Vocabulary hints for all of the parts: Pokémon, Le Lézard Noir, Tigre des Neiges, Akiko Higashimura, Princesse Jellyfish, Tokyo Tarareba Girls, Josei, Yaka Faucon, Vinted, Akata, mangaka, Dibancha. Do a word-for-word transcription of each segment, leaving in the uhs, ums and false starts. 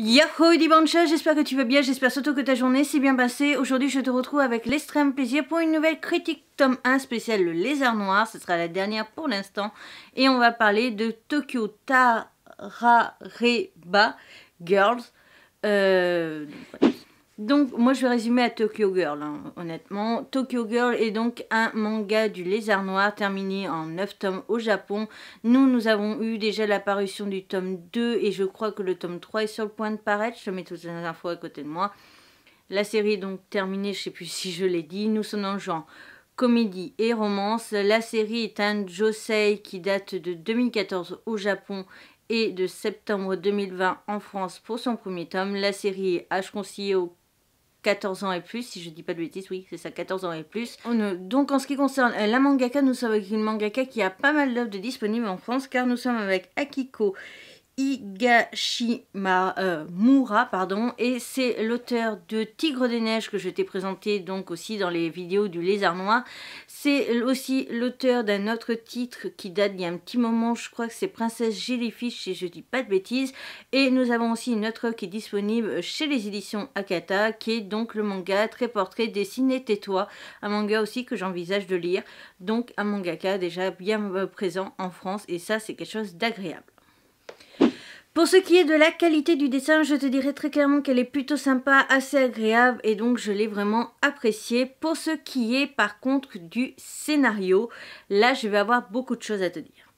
Yahoo Dibancha, j'espère que tu vas bien, j'espère surtout que ta journée s'est bien passée. Aujourd'hui je te retrouve avec l'extrême plaisir pour une nouvelle critique tome un spécial Le Lézard Noir. Ce sera la dernière pour l'instant. Et on va parler de Tokyo Tarareba Girls. Euh... Donc moi je vais résumer à Tokyo Girl, hein, honnêtement. Tokyo Girl est donc un manga du Lézard Noir terminé en neuf tomes au Japon. Nous, nous avons eu déjà la parution du tome deux et je crois que le tome trois est sur le point de paraître. Je mets toutes les infos à côté de moi. La série est donc terminée, je ne sais plus si je l'ai dit. Nous sommes dans le genre comédie et romance. La série est un Josei qui date de deux mille quatorze au Japon et de septembre deux mille vingt en France pour son premier tome. La série est âge conseillé au quatorze ans et plus, si je dis pas de bêtises, oui, c'est ça, quatorze ans et plus. Donc en ce qui concerne la mangaka, nous sommes avec une mangaka qui a pas mal d'œuvres disponibles en France, car nous sommes avec Akiko Higashimura, euh, Mura, pardon, et c'est l'auteur de Tigre des Neiges que je t'ai présenté donc aussi dans les vidéos du Lézard Noir. C'est aussi l'auteur d'un autre titre qui date d'il y a un petit moment, je crois que c'est Princesse Jellyfish si je dis pas de bêtises. Et nous avons aussi une autre qui est disponible chez les éditions Akata, qui est donc le manga Très Portrait Dessiné Tais-toi, un manga aussi que j'envisage de lire, donc un mangaka déjà bien présent en France et ça c'est quelque chose d'agréable. Pour ce qui est de la qualité du dessin, je te dirais très clairement qu'elle est plutôt sympa, assez agréable et donc je l'ai vraiment appréciée. Pour ce qui est par contre du scénario, là je vais avoir beaucoup de choses à te dire.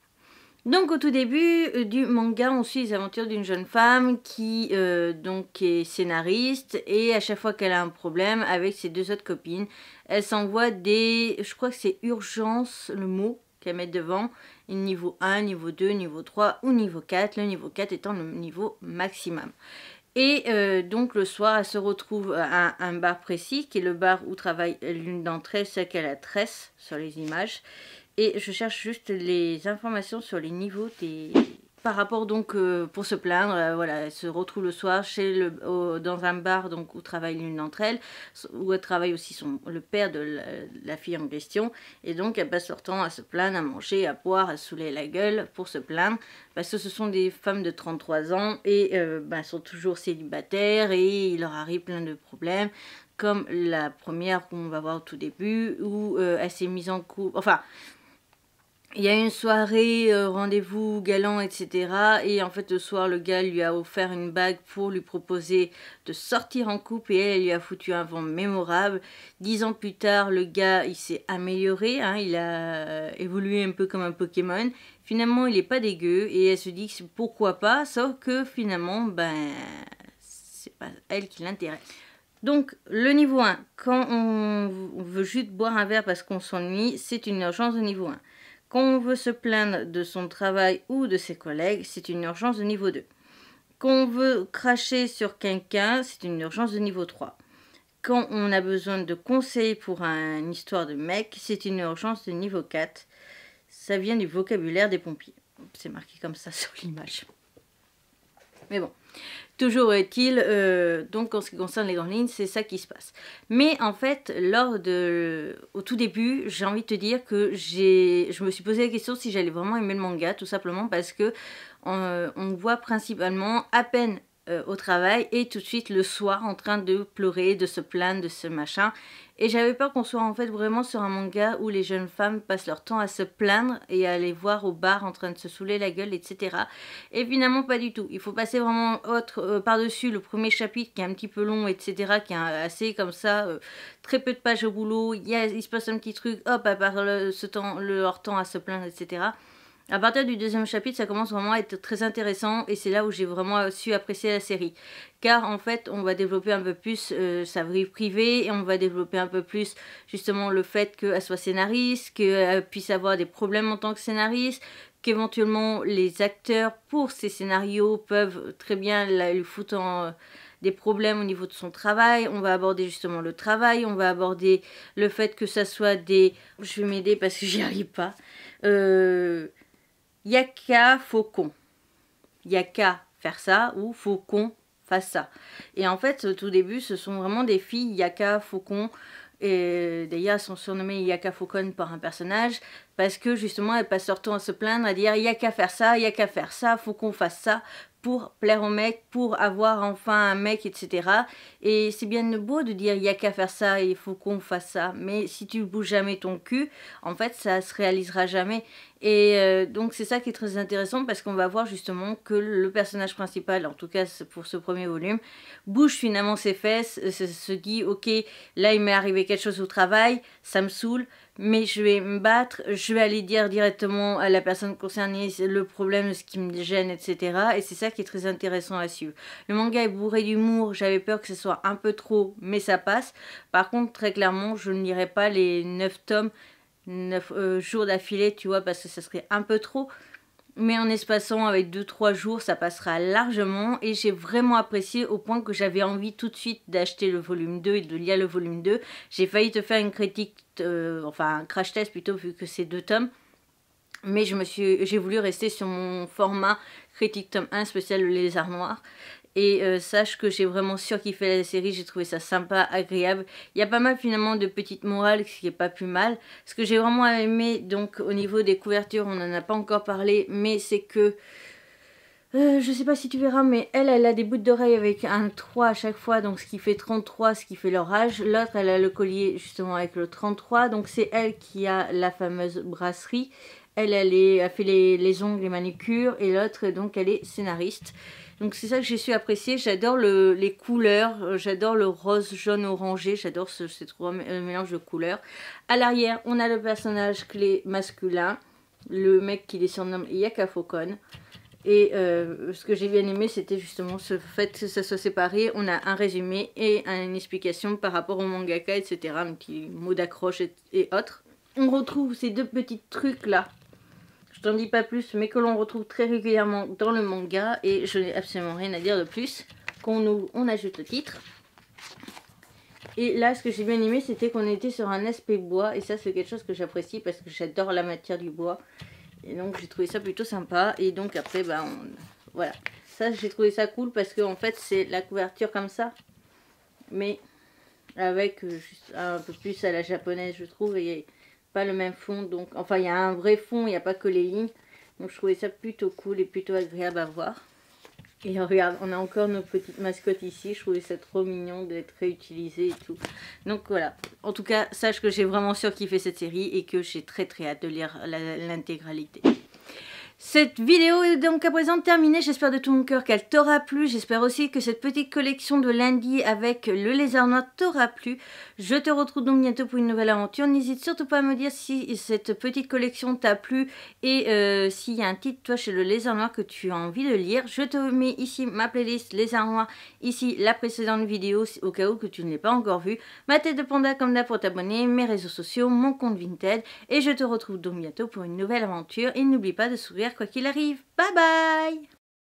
Donc au tout début du manga, on suit les aventures d'une jeune femme qui euh, donc est scénariste et à chaque fois qu'elle a un problème avec ses deux autres copines, elle s'envoie des, je crois que c'est urgence le mot qu'elle met devant, niveau un, niveau deux, niveau trois ou niveau quatre, le niveau quatre étant le niveau maximum. Et euh, donc le soir, elle se retrouve à un, un bar précis, qui est le bar où travaille l'une d'entre elles, celle qu'elle a tresse sur les images. Et je cherche juste les informations sur les niveaux des... Par rapport donc, euh, pour se plaindre, euh, voilà, elle se retrouve le soir chez le, au, dans un bar donc, où travaille l'une d'entre elles, où elle travaille aussi son, le père de la, la fille en question. Et donc, elle passe leur temps à se plaindre, à manger, à boire, à se saouler la gueule pour se plaindre. Parce que ce sont des femmes de trente-trois ans et euh, bah, sont toujours célibataires et il leur arrive plein de problèmes. Comme la première qu'on va voir au tout début, où euh, elle s'est mise en couple... Enfin... Il y a une soirée, euh, rendez-vous, galant, et cetera. Et en fait, le soir, le gars lui a offert une bague pour lui proposer de sortir en couple. Et elle, elle lui a foutu un vent mémorable. Dix ans plus tard, le gars, il s'est amélioré. Hein, il a évolué un peu comme un Pokémon. Finalement, il n'est pas dégueu. Et elle se dit que pourquoi pas. Sauf que finalement, ben, c'est pas elle qui l'intéresse. Donc, le niveau un. Quand on veut juste boire un verre parce qu'on s'ennuie, c'est une urgence de niveau un. Quand on veut se plaindre de son travail ou de ses collègues, c'est une urgence de niveau deux. Quand on veut cracher sur quelqu'un, c'est une urgence de niveau trois. Quand on a besoin de conseils pour une histoire de mec, c'est une urgence de niveau quatre. Ça vient du vocabulaire des pompiers. C'est marqué comme ça sur l'image. Mais bon, toujours est-il, euh, donc en ce qui concerne les grandes lignes, c'est ça qui se passe. Mais en fait, lors de, au tout début, j'ai envie de te dire que je me suis posé la question si j'allais vraiment aimer le manga, tout simplement parce que on, on voit principalement à peine euh, au travail et tout de suite le soir en train de pleurer, de se plaindre, de ce machin. Et j'avais peur qu'on soit en fait vraiment sur un manga où les jeunes femmes passent leur temps à se plaindre et à aller voir au bar en train de se saouler la gueule, et cetera. Et finalement, pas du tout. Il faut passer vraiment euh, par-dessus le premier chapitre qui est un petit peu long, et cetera. Qui est assez comme ça, euh, très peu de pages au boulot. Il, y a, il se passe un petit truc, hop, à part le, ce temps, le, leur temps à se plaindre, et cetera. À partir du deuxième chapitre, ça commence vraiment à être très intéressant et c'est là où j'ai vraiment su apprécier la série. Car en fait, on va développer un peu plus euh, sa vie privée et on va développer un peu plus justement le fait qu'elle soit scénariste, qu'elle puisse avoir des problèmes en tant que scénariste, qu'éventuellement les acteurs pour ces scénarios peuvent très bien la, lui foutre en... Euh, des problèmes au niveau de son travail, on va aborder justement le travail, on va aborder le fait que ça soit des... Je vais m'aider parce que j'y arrive pas. Euh... Yaka, faut qu'on. Yaka, faire ça ou faut qu'on fasse ça. Et en fait, au tout début, ce sont vraiment des filles, Yaka, faut qu'on. Et d'ailleurs, elles sont surnommées Yaka Faucon par un personnage parce que justement, elles passent leur temps à se plaindre, à dire Yaka faire ça, Yaka faire ça, faut qu'on fasse ça, pour plaire au mec, pour avoir enfin un mec, et cetera. Et c'est bien beau de dire il n'y a qu'à faire ça, il faut qu'on fasse ça. Mais si tu bouges jamais ton cul, en fait ça se réalisera jamais. Et euh, donc c'est ça qui est très intéressant, parce qu'on va voir justement que le personnage principal, en tout cas pour ce premier volume, bouge finalement ses fesses, se, se dit ok, là il m'est arrivé quelque chose au travail, ça me saoule, mais je vais me battre, je vais aller dire directement à la personne concernée le problème, ce qui me gêne, et cetera. Et c'est ça qui est très intéressant à suivre. Le manga est bourré d'humour, j'avais peur que ce soit un peu trop, mais ça passe. Par contre, très clairement, je ne lirai pas les neuf tomes, neuf euh, jours d'affilée, tu vois, parce que ça serait un peu trop. Mais en espacant avec deux trois jours, ça passera largement, et j'ai vraiment apprécié au point que j'avais envie tout de suite d'acheter le volume deux et de lire le volume deux. J'ai failli te faire une critique, euh, enfin un crash test plutôt, vu que c'est deux tomes. Mais je me suis, j'ai voulu rester sur mon format critique tome un spécial Le Lézard Noir. Et euh, sache que j'ai vraiment surkiffé la série, j'ai trouvé ça sympa, agréable. Il y a pas mal finalement de petites morales, ce qui est pas plus mal. Ce que j'ai vraiment aimé, donc au niveau des couvertures, on n'en a pas encore parlé, mais c'est que... Euh, je sais pas si tu verras, mais elle, elle a des bouts d'oreilles avec un trois à chaque fois, donc ce qui fait trente-trois, ce qui fait leur âge. L'autre, elle a le collier justement avec le trente-trois, donc c'est elle qui a la fameuse brasserie. Elle, elle est, a fait les, les ongles, les manucures, et l'autre, donc, elle est scénariste. Donc c'est ça que j'ai su apprécier, j'adore le, les couleurs, j'adore le rose, jaune, orangé, j'adore ce, ces trois mélanges de couleurs. À l'arrière, on a le personnage clé masculin, le mec qui les surnomme Yaka Faucon. Et euh, ce que j'ai bien aimé, c'était justement ce fait que ça soit séparé. On a un résumé et une explication par rapport au mangaka, et cetera. Un petit mot d'accroche et, et autres. On retrouve ces deux petits trucs là. Je t'en dis pas plus, mais que l'on retrouve très régulièrement dans le manga, et je n'ai absolument rien à dire de plus. Qu'on ouvre, on ajoute le titre. Et là, ce que j'ai bien aimé, c'était qu'on était sur un aspect bois, et ça c'est quelque chose que j'apprécie parce que j'adore la matière du bois. Et donc j'ai trouvé ça plutôt sympa, et donc après, bah, on... voilà. Ça, j'ai trouvé ça cool parce que en fait, c'est la couverture comme ça, mais avec juste un peu plus à la japonaise, je trouve, et... pas le même fond, donc enfin il y a un vrai fond, il n'y a pas que les lignes, donc je trouvais ça plutôt cool et plutôt agréable à voir. Et regarde, on a encore nos petites mascottes ici, je trouvais ça trop mignon d'être réutilisé et tout. Donc voilà, en tout cas sache que j'ai vraiment surkiffé cette série et que j'ai très très hâte de lire l'intégralité. Cette vidéo est donc à présent terminée, j'espère de tout mon cœur qu'elle t'aura plu, j'espère aussi que cette petite collection de lundi avec Le Lézard Noir t'aura plu. Je te retrouve donc bientôt pour une nouvelle aventure, n'hésite surtout pas à me dire si cette petite collection t'a plu et euh, s'il y a un titre toi chez Le Lézard Noir que tu as envie de lire. Je te mets ici ma playlist Lézard Noir, ici la précédente vidéo au cas où que tu ne l'aies pas encore vue, ma tête de panda comme d'hab pour t'abonner, mes réseaux sociaux, mon compte Vinted, et je te retrouve donc bientôt pour une nouvelle aventure, et n'oublie pas de sourire quoi qu'il arrive. Bye bye!